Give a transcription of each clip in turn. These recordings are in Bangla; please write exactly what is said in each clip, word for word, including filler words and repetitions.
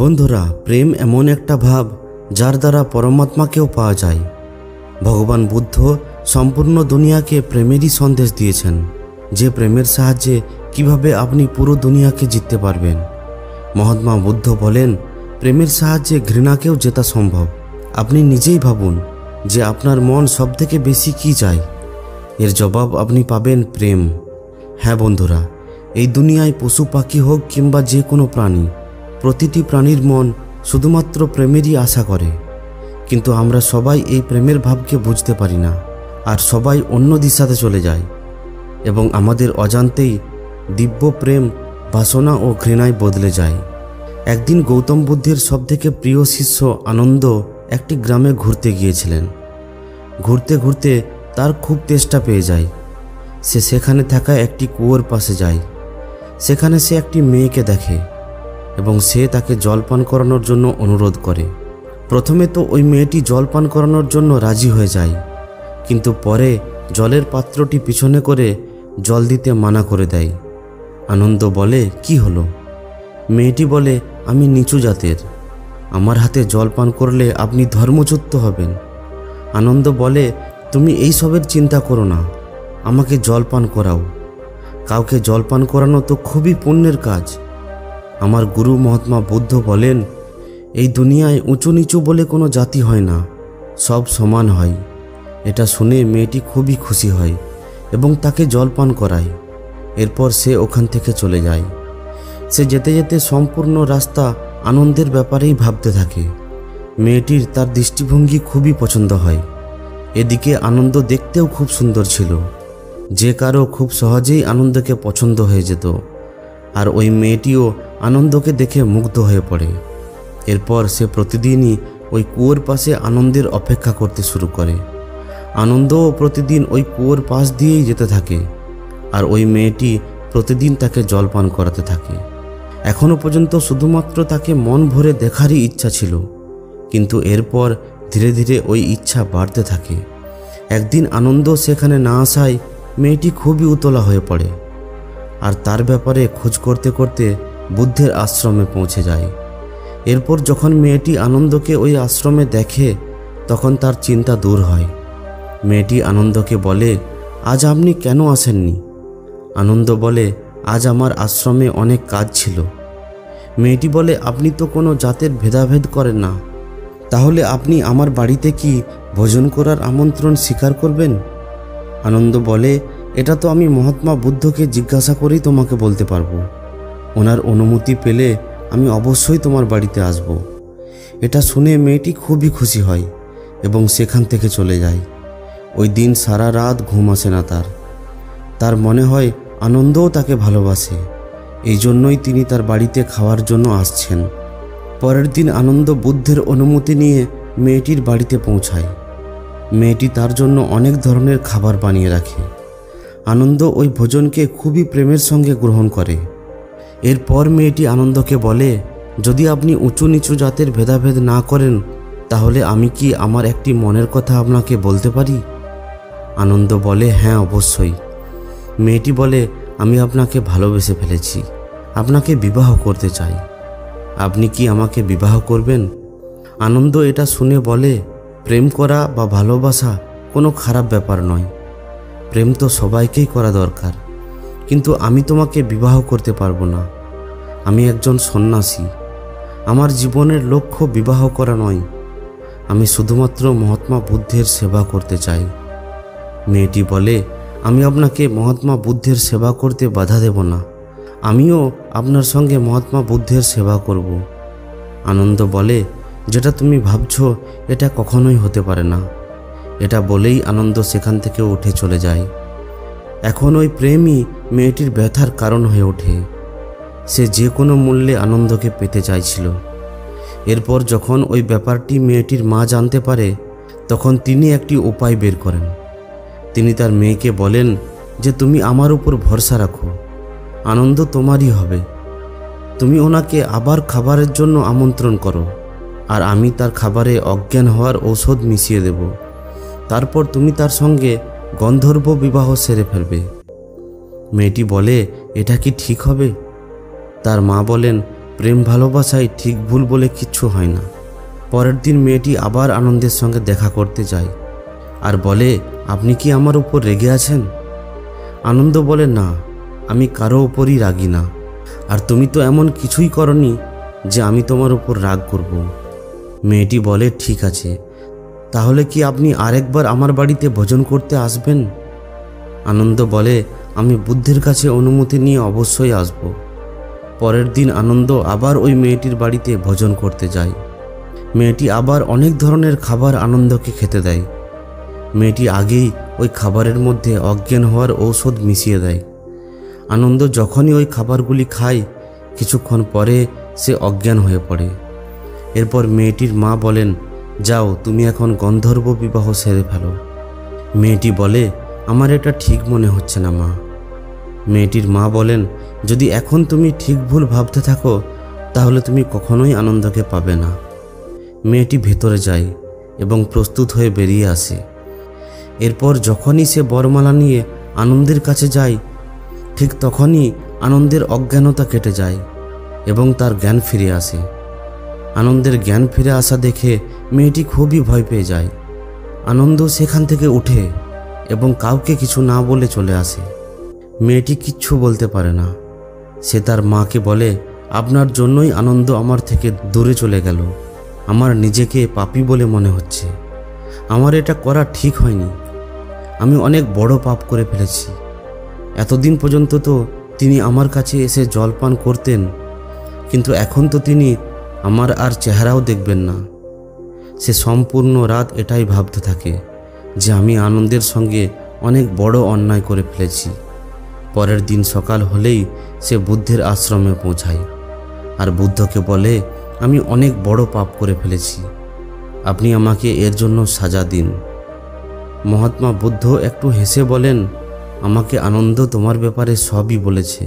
বন্ধুরা প্রেম এমন একটা ভাব যার দ্বারা পরমাত্মাকেও পাওয়া যায়। ভগবান বুদ্ধ সম্পূর্ণ দুনিয়াকে প্রেমেরই সন্দেশ দিয়েছেন যে প্রেমের সাহায্যে কিভাবে আপনি পুরো দুনিয়াকে জিততে পারবেন। মহাত্মা বুদ্ধ বলেন প্রেমের সাহায্যে ঘৃণাকেও জেতা সম্ভব। আপনি নিজেই ভাবুন যে আপনার মন সবথেকে বেশি কি চায়, এর জবাব আপনি পাবেন প্রেম। হ্যাঁ বন্ধুরা, এই দুনিয়ায় পশু পাখি হোক কিংবা যে কোনো প্রাণী, প্রতিটি প্রাণীর মন শুধুমাত্র প্রেমেরই আশা করে, কিন্তু আমরা সবাই এই প্রেমের ভাবকে বুঝতে পারি না আর সবাই অন্য দিশাতে চলে যায় এবং আমাদের অজান্তেই দিব্য প্রেম বাসনা ও ঘৃণায় বদলে যায়। একদিন গৌতম বুদ্ধের সবথেকে প্রিয় শিষ্য আনন্দ একটি গ্রামে ঘুরতে গিয়েছিলেন। ঘুরতে ঘুরতে তার খুব তেষ্টা পেয়ে যায়। সে সেখানে থাকা একটি কুয়োর পাশে যায়। সেখানে সে একটি মেয়েকে দেখে এবং সে তাকে জল পান করানোর জন্য অনুরোধ করে। প্রথমে তো ওই মেয়েটি জল পান করানোর জন্য রাজি হয়ে যায়, কিন্তু পরে জলের পাত্রটি পিছনে করে জল দিতে মানা করে দেয়। আনন্দ বলে, কি হলো? মেয়েটি বলে, আমি নিচু জাতের, আমার হাতে জল পান করলে আপনি ধর্মচ্যুত হবেন। আনন্দ বলে, তুমি এই সবের চিন্তা করো না, আমাকে জল পান করাও। কাউকে জল পান করানো তো খুবই পুণ্যের কাজ। আমার গুরু মহাত্মা বুদ্ধ বলেন, এই দুনিয়ায় উঁচু নিচু বলে কোনো জাতি হয় না, সব সমান হয়। এটা শুনে মেয়েটি খুবই খুশি হয় এবং তাকে জল পান করায়। এরপর সে ওখান থেকে চলে যায়। সে যেতে যেতে সম্পূর্ণ রাস্তা আনন্দের ব্যাপারেই ভাবতে থাকে। মেয়েটির তার দৃষ্টিভঙ্গি খুবই পছন্দ হয়। এদিকে আনন্দ দেখতেও খুব সুন্দর ছিল, যে কারো খুব সহজেই আনন্দকে পছন্দ হয়ে যেত, আর ওই মেয়েটিও আনন্দকে দেখে মুগ্ধ হয়ে পড়ে। এরপর সে প্রতিদিনই ওই কুয়োর পাশে আনন্দের অপেক্ষা করতে শুরু করে। আনন্দও প্রতিদিন ওই কুয়োর পাশ দিয়েই যেতে থাকে আর ওই মেয়েটি প্রতিদিন তাকে জল পান করাতে থাকে। এখনও পর্যন্ত শুধুমাত্র তাকে মন ভরে দেখারই ইচ্ছা ছিল, কিন্তু এরপর ধীরে ধীরে ওই ইচ্ছা বাড়তে থাকে। একদিন আনন্দ সেখানে না আসায় মেয়েটি খুবই উতলা হয়ে পড়ে আর তার ব্যাপারে খোঁজ করতে করতে বুদ্ধের আশ্রমে পৌঁছে যায়। এরপর যখন মেয়েটি আনন্দকে ওই আশ্রমে দেখে তখন তার চিন্তা দূর হয়। মেয়েটি আনন্দকে বলে, আজ আপনি কেন আসেননি? আনন্দ বলে, আজ আমার আশ্রমে অনেক কাজ ছিল। মেয়েটি বলে, আপনি তো কোনো জাতের ভেদাভেদ করেন না, তাহলে আপনি আমার বাড়িতে কি ভোজন করার আমন্ত্রণ স্বীকার করবেন? আনন্দ বলে, এটা তো আমি মহাত্মা বুদ্ধকে জিজ্ঞাসা করেই তোমাকে বলতে পারবো, ওনার অনুমতি পেলে আমি অবশ্যই তোমার বাড়িতে আসব। এটা শুনে মেয়েটি খুবই খুশি হয় এবং সেখান থেকে চলে যায়। ওই দিন সারা রাত ঘুম আসে না তার। তার মনে হয় আনন্দও তাকে ভালোবাসে, এই জন্যই তিনি তার বাড়িতে খাওয়ার জন্য আসছেন। পরের দিন আনন্দ বুদ্ধের অনুমতি নিয়ে মেয়েটির বাড়িতে পৌঁছায়। মেয়েটি তার জন্য অনেক ধরনের খাবার বানিয়ে রাখে। আনন্দ ওই ভোজনকে খুবই প্রেমের সঙ্গে গ্রহণ করে। এরপর মেয়েটি আনন্দকে বলে, যদি আপনি উঁচু নিচু জাতের ভেদাভেদ না করেন তাহলে আমি কি আমার একটি মনের কথা আপনাকে বলতে পারি? আনন্দ বলে, হ্যাঁ অবশ্যই। মেয়েটি বলে, আমি আপনাকে ভালোবেসে ফেলেছি, আপনাকে বিবাহ করতে চাই, আপনি কি আমাকে বিবাহ করবেন? আনন্দ এটা শুনে বলে, প্রেম করা বা ভালোবাসা কোনো খারাপ ব্যাপার নয়, প্রেম তো সবাইকেই করা দরকার, কিন্তু আমি তোমাকে বিবাহ করতে পারবো না। আমি একজন সন্ন্যাসী, আমার জীবনের লক্ষ্য বিবাহ করা নয়, আমি শুধুমাত্র মহাত্মা বুদ্ধের সেবা করতে চাই। মেয়েটি বলে, আমি আপনাকে মহাত্মা বুদ্ধের সেবা করতে বাধা দেব না, আমিও আপনার সঙ্গে মহাত্মা বুদ্ধের সেবা করব। আনন্দ বলে, যেটা তুমি ভাবছ এটা কখনোই হতে পারে না। এটা বলেই আনন্দ সেখান থেকে উঠে চলে যায়। এখন ওই প্রেমই মেয়েটির ব্যথার কারণ হয়ে ওঠে। সে যে কোনো মূল্যে আনন্দকে পেতে চাইছিল। এরপর যখন ওই ব্যাপারটি মেয়েটির মা জানতে পারে তখন তিনি একটি উপায় বের করেন। তিনি তার মেয়েকে বলেন যে, তুমি আমার উপর ভরসা রাখো, আনন্দ তোমারই হবে। তুমি ওনাকে আবার খাবারের জন্য আমন্ত্রণ করো আর আমি তার খাবারে অজ্ঞান হওয়ার ঔষধ মিশিয়ে দেব। তারপর তুমি তার সঙ্গে গন্ধর্ব বিবাহ সেরে ফেলবে। মেয়েটি বলে, এটা কি ঠিক হবে? তার মা বলেন, प्रेम भालोबासाय ठीक भूल बोले किच्छु हय ना। परेर दिन मेयेटी आबार आनंदेर संगे देखा करते जाय आर बोले आपनी कि आमार उपर रेगे आछेन। आनंद बोले ना आमी कारो उपरई रागी ना आर तुमी तो एमन किछुई करनी जे आमी तोमार उपर राग करब। मेयेटी बोले ठीक आछे ताहले कि आपनी आरेकबार आमार बाड़ीते भोजन करते आसबेन। आनंद बोले आमी बुद्धेर काछे अनुमति निये अवश्यई आसब। परेर दिन आनंद आबार ओई मेयेटीर बाड़ीते भोजन करते जाय। मेयेटी आबार अनेक धरनेर खाबार आनंदके खेते देय। मेयेटी आगेई ओई खाबारेर मध्ये अज्ञान होवार औषध मिशिये देय। आनंद जखोनी ओई खाबारगुली खाय किछुक्षण परे से अज्ञान हये पड़े। एरपर मेयेटीर मा बोलेन जाओ तुमी एखन गन्धर्व विवाह सेरे फेलो। मेयेटी बोले आमार एटा ठीक मने होच्छे ना मा। मेयेटीर मा बोलेन यदि एखन तुमी ठीक भूल भाबते थाको ताहले तुमी कखनोई आनंदके पाबे ना। मेयेटी भेतरे जाय एबं प्रस्तुत हये बेरिये आसे। एरपर जखोनी से बरमाला निये आनंदेर काछे जाय ठीक तखोनी आनंदेर अज्ञानता केटे जाय एबं तार ज्ञान फिरे आसे। आनंदेर ज्ञान फिरे आसा देखे मेयेटी खूबई भय पेये जाय। आनंद सेखान थेके उठे एबं काउके किछु ना बोले चले आसे। मेयेटी किच्छु बोलते पारे ना। से तार माके बोले आपनार जोन्नोई आनंद आमार थेके दूरे चले गेल। आमार निजेके पापी बोले मने होच्छे। आमार एटा करा ठीक हयनि। आमी अनेक बड़ो पाप करे फेलेछि। एतदिन पर्यन्त तो तिनि आमार काछे एसे जलपान करतेन किन्तु एखन तो तिनि आमार आर चेहराओ देखबेन ना। से सम्पूर्ण रात एटाई भाबते थाके जे आमी आनंदेर संगे अनेक बड़ो अन्याय करे फेलेछि। परेर दिन सकाल होलेई से बुद्धेर आश्रमे पौंछाय आर बुद्धके बोले आमी अनेक बड़ो पाप करे फेलेछि आपनी आमाके एर जोन्नो सजा दिन। महात्मा बुद्ध एकटू हेसे बोलेन आमाके आनंद तोमार ब्यापारे सबई बोलेछे।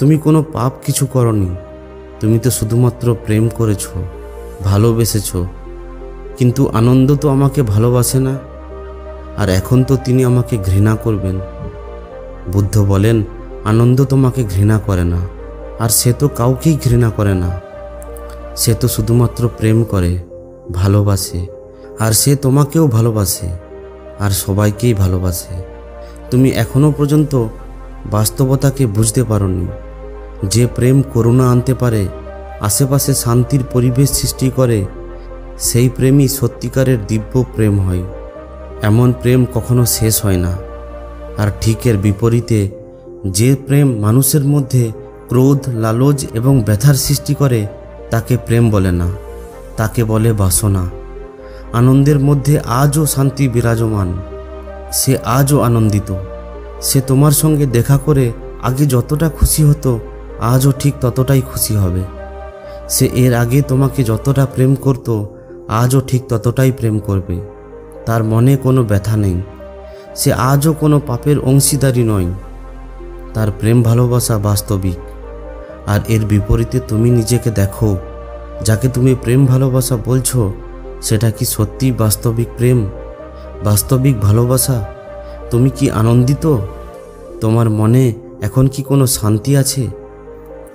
तुमी कोनो पाप किछु करनी। तुमी तो शुधुमात्र प्रेम करेछो भालोबेसेछो किन्तु आनंद तो आमाके भालोबासे ना आर एखन तो तिनि आमाके घृणा करबेन। बुद्ध बोलेन आनंद तोमाके घृणा करे ना आर से तो काउकेई घृणा करे ना। से तो शुधुमात्र प्रेम करे भालोबासे आर से तोमाकेओ भालोबासे आर सबाइकेई भालोबासे। तुमी एखोनो पर्यन्तो बास्तबताके बुझते पारोनि। जे प्रेम करुणा आनते पारे आशेपाशे शांतिर परिवेश सृष्टि करे सेई प्रेमी सत्यिकारेर दिव्य प्रेम हय। एमन प्रेम कखनो शेष हय ना। आर ठीकेर विपरीते जे प्रेम मानुषेर मध्य क्रोध लालच एवं व्यथार सृष्टि करे ताके प्रेम बोले ना ताके बोले बासना। आनंदेर मध्य आजो शांति विराजमान। से आजो आनंदित। से तोमार संगे देखा करे आगे जतटा खुशी हतो आजो ठीक ततटाई खुशी हबे। से एर आगे तोमाके जतटा प्रेम करतो आजो ठीक ततटाई प्रेम करबे। तार मने कोनो व्यथा नेई। से आजो कोनो पापेर अंशीदारी नय। तार प्रेम भालोबासा वास्तविक। आर एर विपरीते तुमी निजेके देखो जाके तुमी प्रेम भालोबासा बोलछो सेटा कि सत्यि वास्तविक प्रेम वास्तविक भालोबासा। तुमी कि आनंदित? तोमार मने एखन कि कोनो शांति आछे?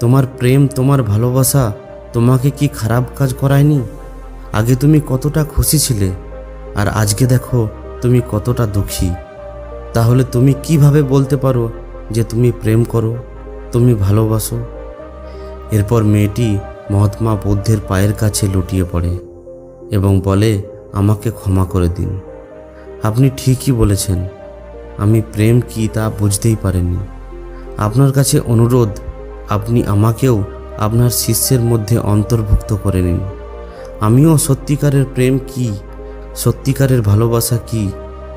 तोमार प्रेम तोमार भालोबासा तोमाके कि खराब काज करायनि? आगे तुमी कतटा खुशी छिले आर आजके देखो तुमी कतटा दुखी। ताहले तुमी किभाबे बोलते पारो जे तुमी प्रेम करो तुमी भालोबासो। एरपर मेयेटी महात्मा बुद्धेर पायेर काछे लुटिये पड़े एबं बोले आमाके क्षमा करे दिन। आपनी ठीकई बोलेछेन। आमी प्रेम कि ता बुझतेई पारिनि। आपनार काछे अनुरोध आपनी आमाकेओ आपनार शिष्येर मध्ये अंतर्भुक्त करे निन। आमिओ सत्यिकारेर प्रेम कि सत्यिकारेर भालोबासा कि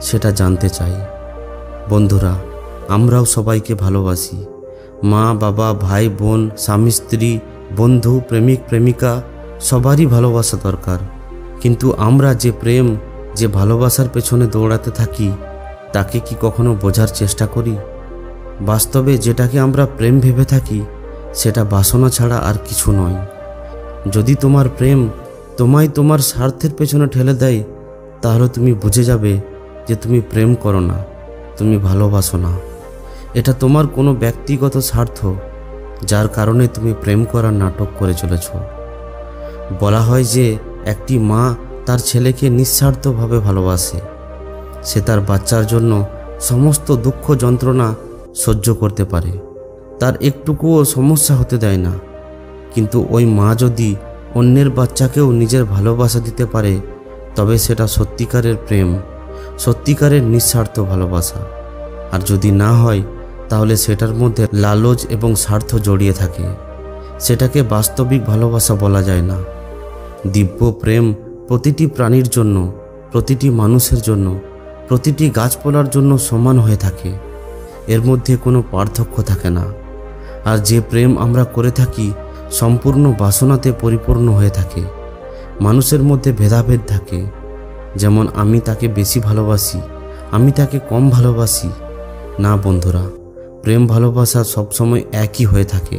सेटा जानते चाই। बंधुरा আমরাও সবাইকে ভালোবাসি। মা বাবা ভাই বোন স্বামী স্ত্রী বন্ধু প্রেমিক প্রেমিকা সবারই ভালোবাসা দরকার। কিন্তু আমরা যে প্রেম যে ভালোবাসার পেছনে দৌড়াতে থাকি তাকে কি কখনো বোঝার চেষ্টা করি? বাস্তবে যেটাকে আমরা প্রেম ভেবে থাকি সেটা বাসনা ছাড়া আর কিছু নয়। যদি তোমার প্রেম তোমায় তোমার স্বার্থের পেছনে ঠেলে দেয় তাহলে তুমি বুঝে যাবে যে তুমি প্রেম করো না তুমি ভালোবাসো না। এটা তোমার কোনো ব্যক্তিগত স্বার্থ जार कारणे तुमी प्रेम करार नाटक करे चलेछो। बला हय जे एकटी मा तार छेलेके निस्वार्थभावे भालोबासे, से तार बाच्चार जोन्नो समस्त दुःख যন্ত্রণা সহ্য করতে পারে, তার একটুকুও সমস্যা হতে দেয় না। কিন্তু ওই মা যদি অন্যের বাচ্চাকেও নিজের ভালোবাসা দিতে পারে তবে সেটা সত্যিকারের প্রেম, সত্যিকারের নিঃস্বার্থ ভালোবাসা। আর যদি না হয় তাহলে সেটার মধ্যে লালচ এবং স্বার্থ জড়িয়ে থাকে, সেটাকে বাস্তবিক ভালোবাসা বলা যায় না। দিব্য প্রেম প্রতিটি প্রাণীর জন্য, প্রতিটি মানুষের জন্য, প্রতিটি গাছপালার জন্য সমান হয়ে থাকে, এর মধ্যে কোনো পার্থক্য থাকে না। আর যে প্রেম আমরা করে থাকি সম্পূর্ণ বাসনাতে পরিপূর্ণ হয়ে থাকে। মানুষের মধ্যে ভেদাভেদ থাকে, যেমন আমি তাকে বেশি ভালোবাসি, আমি তাকে কম ভালোবাসি। না বন্ধুরা, প্রেম ভালোবাসা সবসময় একই হয়ে থাকে,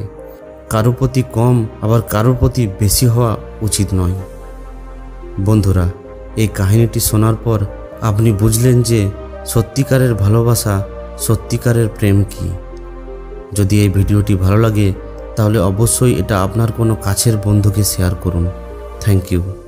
কারো প্রতি কম আবার কারো প্রতি বেশি হওয়া উচিত নয়। বন্ধুরা, এই কাহিনীটি শোনার পর আপনি বুঝলেন যে সত্যিকারের ভালোবাসা, সত্যিকারের প্রেম কি। যদি এই ভিডিওটি ভালো লাগে তাহলে অবশ্যই এটা আপনার কোনো কাছের বন্ধুকে শেয়ার করুন। Thank you.